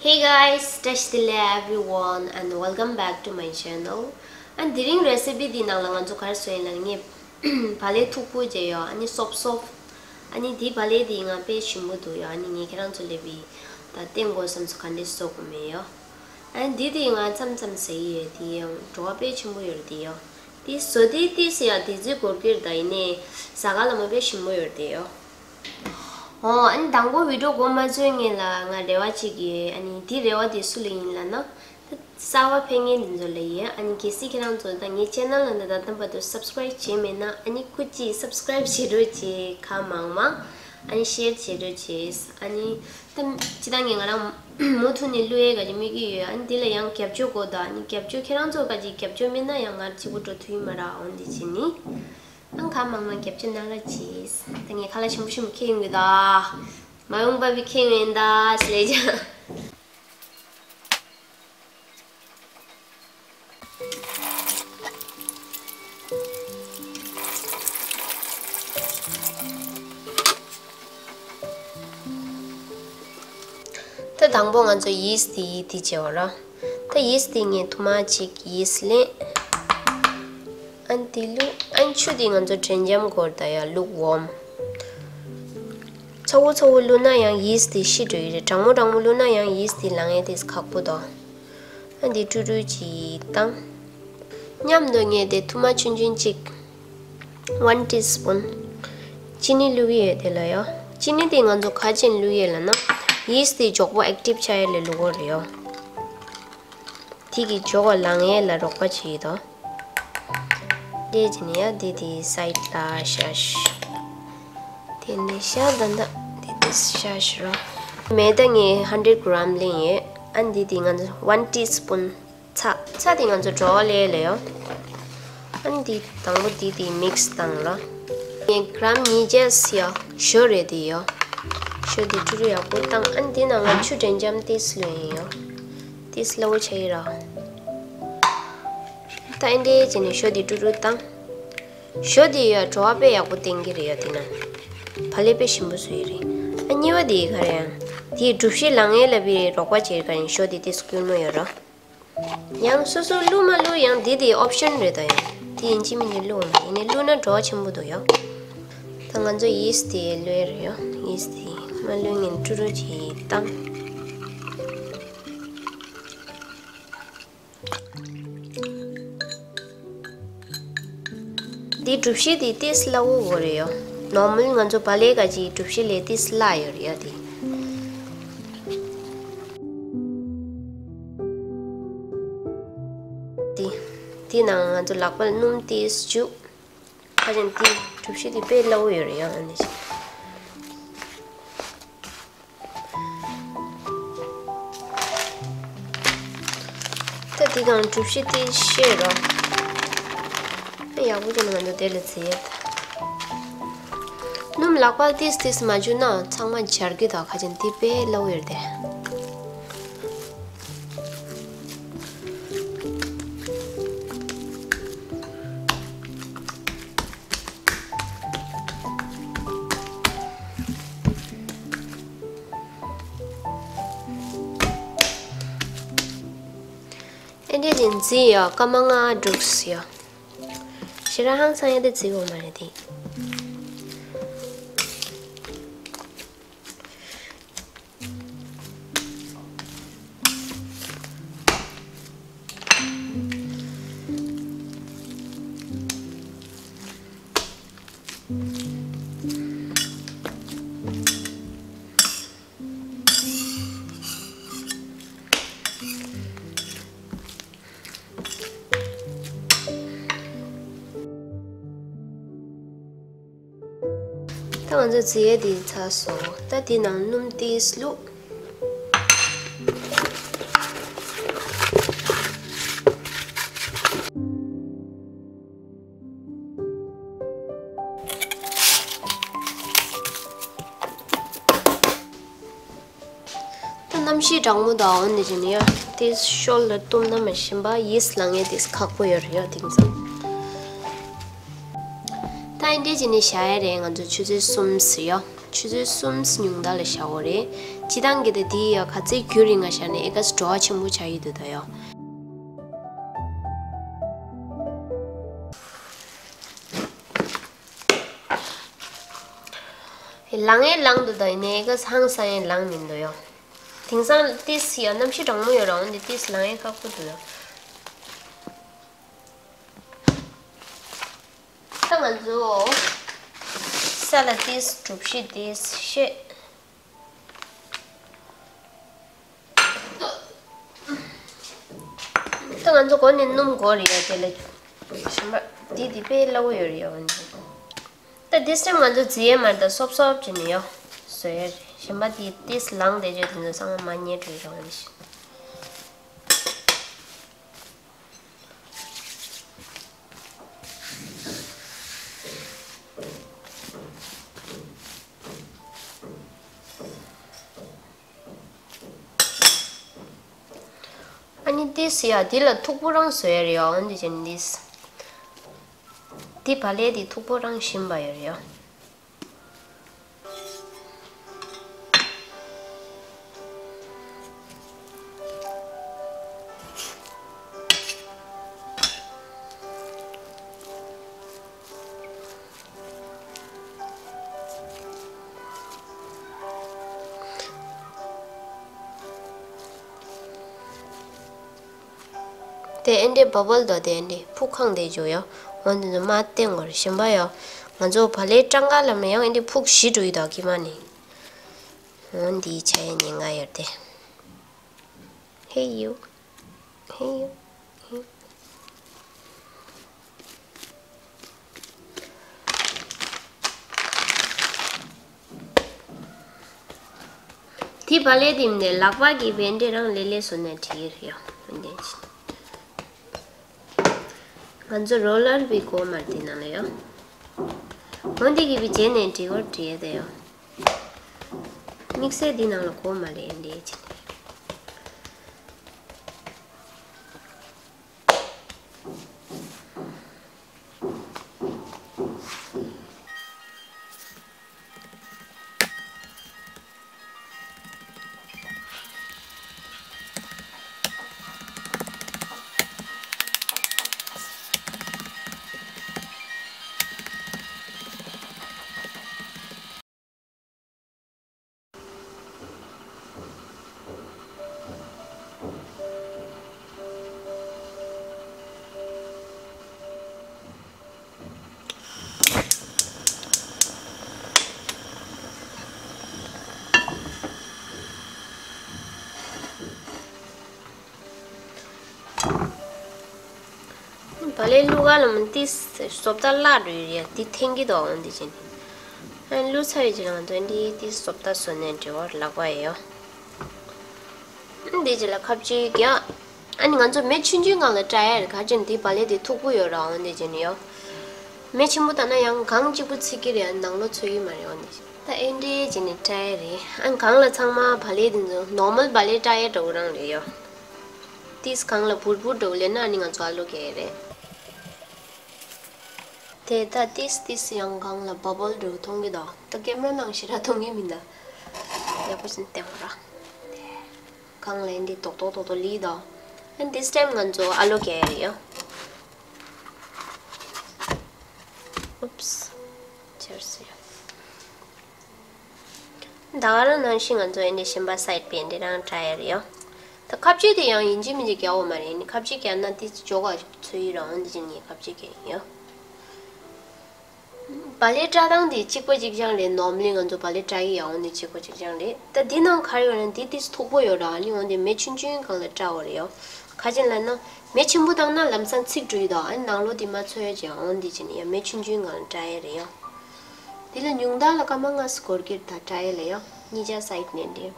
Hey guys, Tashi Delek everyone and welcome back to my channel. And during recipe dinang langan so kar so langip bale thukpu jeyo ani soft soft ani di bale dinga pe shimbu do yo ani nge kran so lebi ta tengo sam so kande so kumeyo. And di dinga cham cham se ye di draw pe shimbu yor di yo. Di so di ti se ya di je gorgir dai ne sagal ma pe shimbu yor di yo. 아니 당고 비디오 고마 주행이라 nga rewa chigi ani di rewa di suling la na sawa phengin jolei ani kisi kiran jol dang ye channel la da tam patu subscribe che me na ani kuchi subscribe shiru che kha mangma ani share shiru che ani tam chidang ngara mothu ni lue ga mi gi ani dile yang capture ko da ani capture kiran jol ga ji capture me na yang ngar chibu to thui mara on di chini 한가망만 겹친 날라치 당에 칼라 심부심 케입니다. 마용바비 케입니다. 실례죠. 또 당봉 안저 이스트 디지어라. 또 이스트에 토마직 이슬레 Until I'm shooting on the trenjam gorda, lukewarm. So, what's all Luna young yeasty she do it? Tamotam Luna young yeasty langet is capudo. And the turuji tongue. Yam doing it too much in chick. 1 teaspoon. Chini Louis de layo. Chini thing on the cajun Louis lana. Yeasty joko active child luorio. Tiki joko lange la roca chido. Dejiniya didi side la shash. Tinisha danda didi shash ra. Medangi 100 gram linge and didi 1 teaspoon cha. Cha dingan so draw leo. And didi tango didi mix tangla. 1 gram nijas ya sure diyo. Sure di turu ya putang and dinanga chuden jam tis leo. Tis low chaira. Tiny and shoddy to do tongue. Shoddy a droppy up with ingredient. Palipishmusiri. I knew a degree. The Drushi Langela be Roquachica and shoddy discumera. Young Susu Luma Luyan did the option with him. The intimate Luna in a Luna draw Chimbudoya. Tanganzo yeast the Luria, yeast the Malung in Turuji tongue. The drupshi di this low warrior. Normal Manzo Palegaji drupshi let this liar yadi. The Tinang and the Lapal num this juke. Hasn't the drupshi the pale low area on this. The Tigan drupshi the share. Ya bu jana mando delicious. Num lakpal this majuna changma jargi da khajin tipe lawir de. Ede jinzi ya kamanga drugs ya. 제가 항상 해야 되지 이거 말해야 돼. 먼저 지혜디 차소 따디 남눔 디슬루 남시 장무다 언니 지니야 디스 숄더 톰나 메신바 이슬랑에 디스 카코여리야 딩상 인디지니 샤에랭 안저 추즈 숨스요. 추즈 숨스 용달의 샤워리 지단계의 뒤에 같이 큐링하시는 애가 스토어치 무차이 되어요. 랑에 랑도 되네 애가 항상에 랑 민도요. 등산 티스 연남시 정무여 라운드 티스 랑에 갖고 돼요. 상안조 살라 티스 줍시 티스 시 안쪽 언니 놈거리야 될래. 정말 디디 배라고 열이야 언니. 때 디스랑 먼저 지에만다 섭섭 지네요. 쇠. 정말 디 디스랑 되게 되는 상황 많이 해 줘요 언니. 디스야 딜라 톡보랑 쇠요 언제 젠디스 디 발레디 톡보랑 신발이요 대인데 버블도 대인데 푹항 대줘요. 완전 맛된 걸 신봐요. 먼저 발레 짱가려면 인데 푹 시도이다 기만이. 언디 제인인가 열대. 헤이요, 헤이요. 디 발레 딤네 락바기 벤데랑 릴레 손에 뒤에요. 근데 먼저 롤러를 비고 말티나래요. 먼저 기비 제네 디걸 뒤에 돼요. 믹스에 디나로 고 말이 엔디. Pale lugar lo mentis sopta lado iria ti tengi do andi jeni. An lu sai jela do andi ti sopta sonen jor lagwayo. Andi jela kapji gya ani ganzo me chunjin ga la jaer ga jeni ti pale di thukbu yo ra andi jeniyo. Me chimbuta na yang gangji bu chigiri an nang lo choi mari andi. Ta andi jeni jaeri an gang la changma pale din normal pale jaer do rang riyo. Tis gang la bulbul do le na ani ganzo alo gere. 데이터 디스 영광라 버블로 통기도 또게만 낭시라 통입니다. 여보신 때보라. 강랜디 똑똑똑 리더. And this time 간조 알로게요. Oops. Cheers. 다른 낭신 간조 엔디 신발 사이드 밴드랑 타이어요. 더 갑자기 양 인지미지 겨우 말이니 갑자기 안나 디스 조가 주의랑 언제니 갑자기요. 발레 자랑디 찍고 직장래 넘링은 저 발레 자기 양원디 찍고 직장래 다 디는 가려는 디디스 토보여라 아니 원데 매춘주인 걸로 자오래요 가진라는 매춘부당나 람산 찍주이다 안 나로디 맞춰야지 양원디지니 매춘주인 걸 자이래요 딜은 용달라 가망아 스코르게 다 자이래요 니자 사이트 낸데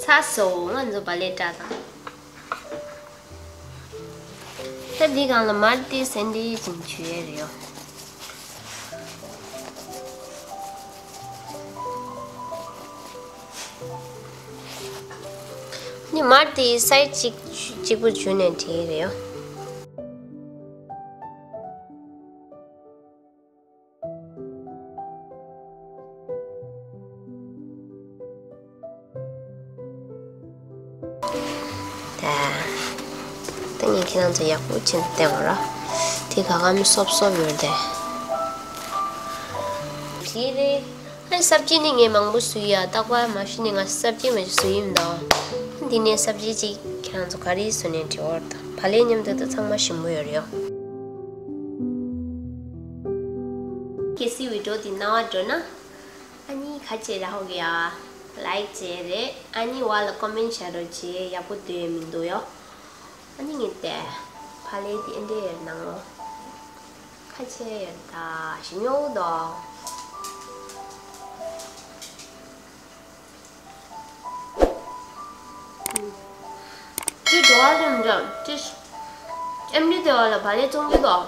샀어. 먼저 빨리 짜자. 테디가 라마티 샌드위치 주예요. 니 마티 사이치 지구 주는 데예요. 땡이 걔한테 약붙인 땡어라. 뒤가 가면 섭섭이올대. 비리 한 삽지닝에 망부 수야 따과 마시닝아 삽지면 수임다. 니네 삽지지 걔한테 가리 수는 지월다. 발레님들도 상마신 무열이요. 계시 위도디 나와줘나? 아니 같이 라호기야. 라이제레 아니 와라 코멘 샤로지 야부드에 민도요. 아니 이때 발레디 엔데에 나로 같이 다 신용도 이 좋아하는데 뜻 엠리데 와라 발레 종류도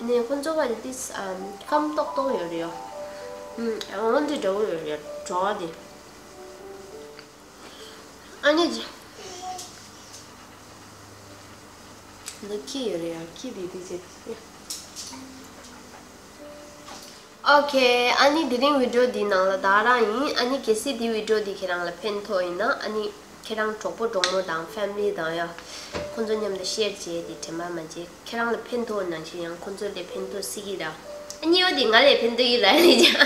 이내 혼자가 뜻 감독도 열려 언제 저거 열려 좋아하지 아니지 느끼래요. 기비비지. 오케이. 아니 드링 비디오 디나라 다라이 아니 계시 디 비디오 디랑라 펜토이나 아니 걔랑 조보 동로당 패밀리다야. 콘조님의 시에지 디테마만지 걔랑라 펜토는 그냥 콘조리 펜토 시기라. 아니 어디 갈래 펜토이라니자.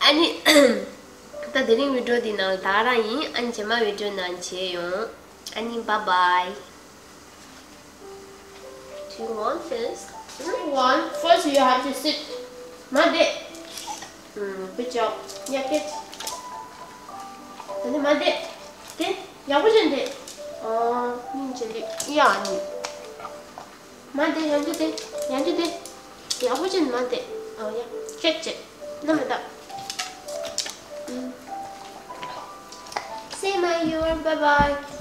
아니 다 드링 비디오 디나라 다라이 아니 제마 비디오 난치예요. 아니 바이바이. Do you want this? I want. First you have to sit. Made. Good job. Yeah, get. And then made. Get. Yeah, what is it? Oh, ninjali. Yeah, ni. Made. Yeah, get it. Yeah, get it. Yeah, what is it? Made. Oh yeah. Get it. No matter. See you. Bye bye.